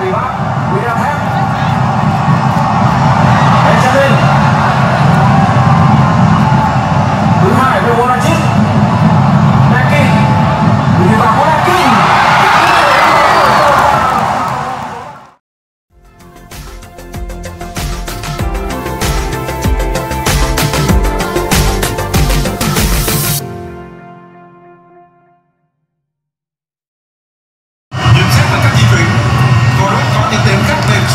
Thủy Bắc, Quý Nam Thép. Đấy, Trần Linh. Thứ hai, Vua Đăng Chít. Neki. Quý Nam Thép. Các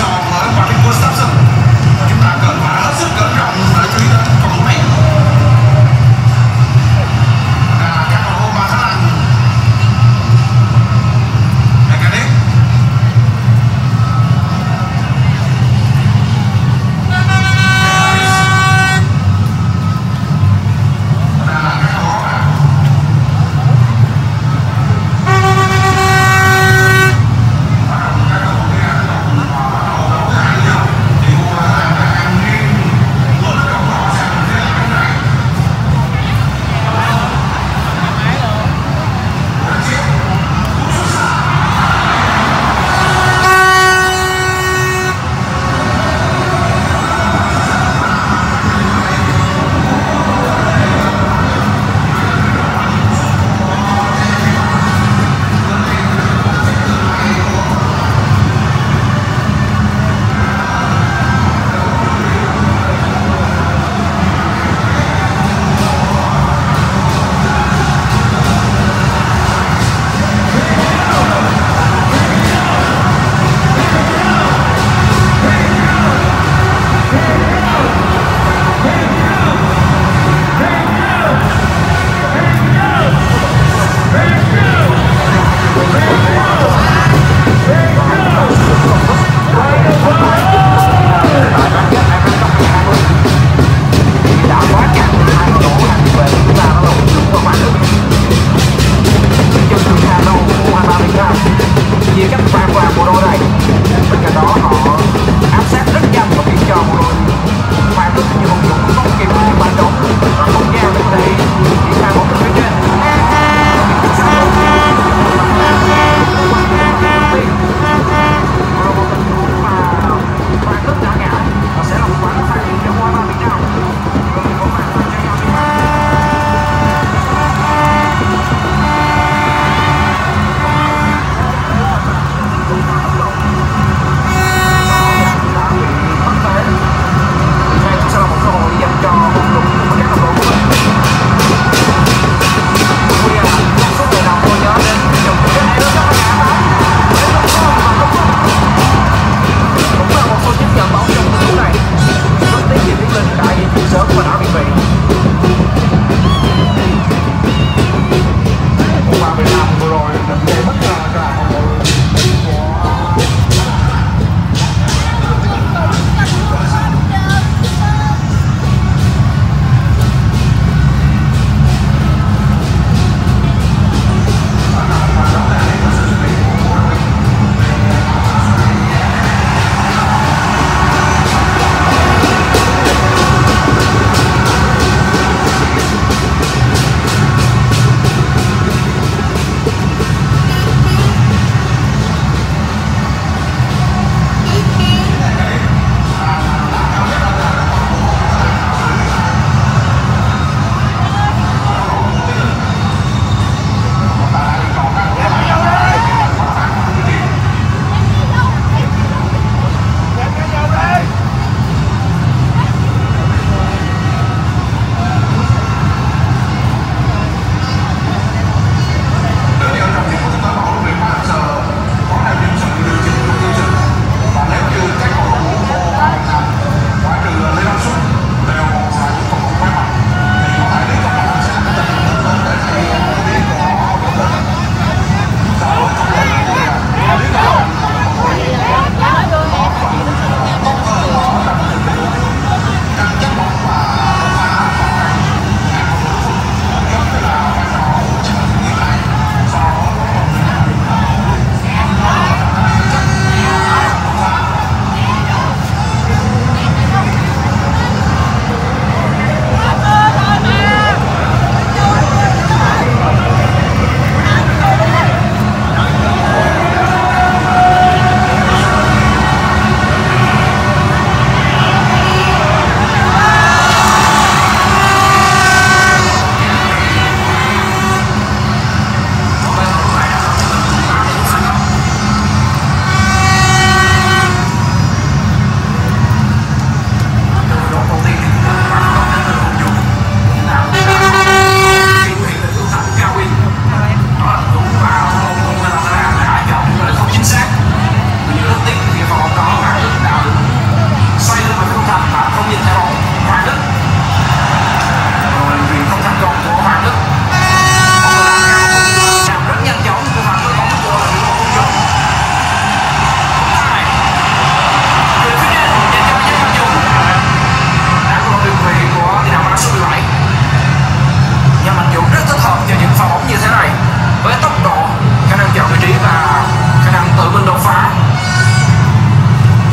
tự mình đột phá.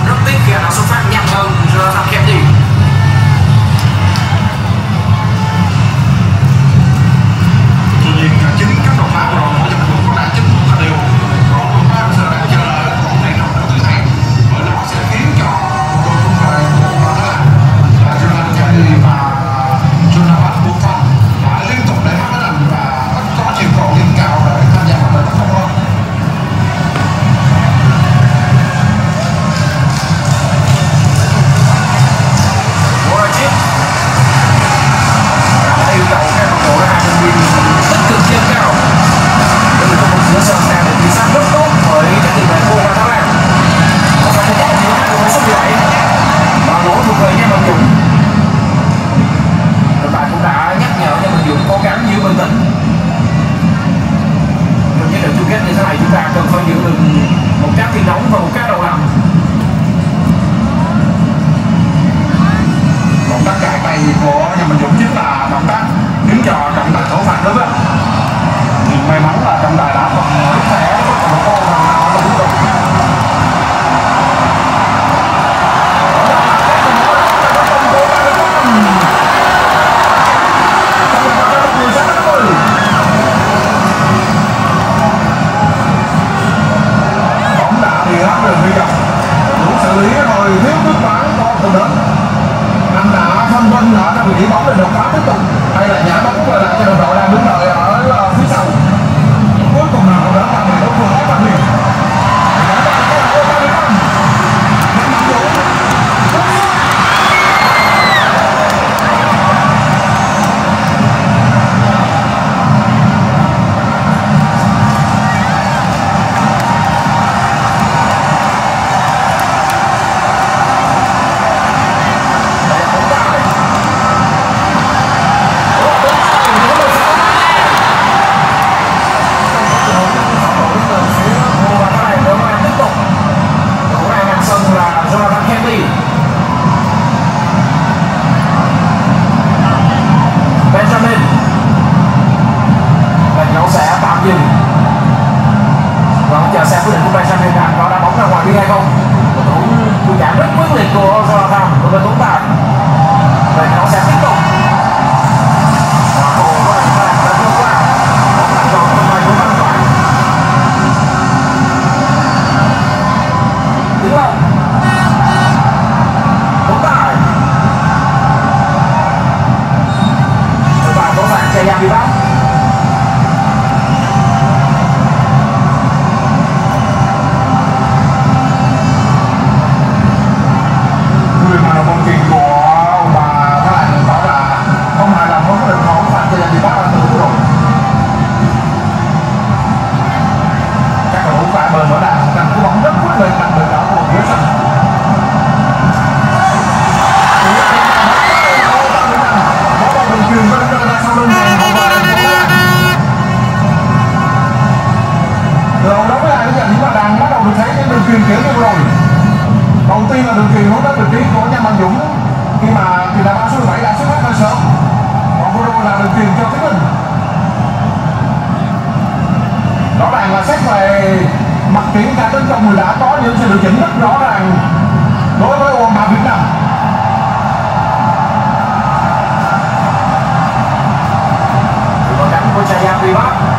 Rất tiếc khi đã xuất phát nhanh hơn Jonathan Kennedy. Tuy nhiên chính các đột phá của đội mỗi trận cũng đã chứng một điều. Đội đột phá bây giờ đang chờ đợi một ngày nào đó tươi sáng, bởi nó sẽ khiến cho đội quân đội của Jonathan Kennedy và Jonathan Buffon đã liên tục để phát hành và có chiều cầu lên cao để tham gia vào đội không hơn. Thank you.